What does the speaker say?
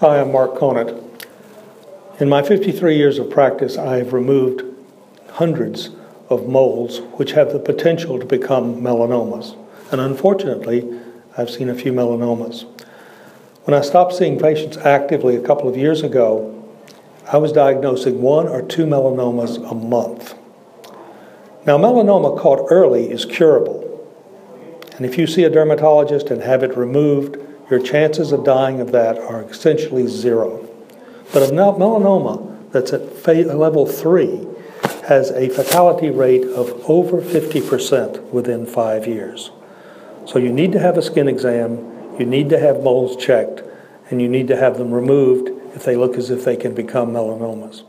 Hi, I'm Mark Conant. In my 53 years of practice, I have removed hundreds of moles which have the potential to become melanomas. And unfortunately, I've seen a few melanomas. When I stopped seeing patients actively a couple of years ago, I was diagnosing 1 or 2 melanomas a month. Now, melanoma caught early is curable. And if you see a dermatologist and have it removed, your chances of dying of that are essentially zero. But a melanoma that's at level 3 has a fatality rate of over 50% within 5 years. So you need to have a skin exam, you need to have moles checked, and you need to have them removed if they look as if they can become melanomas.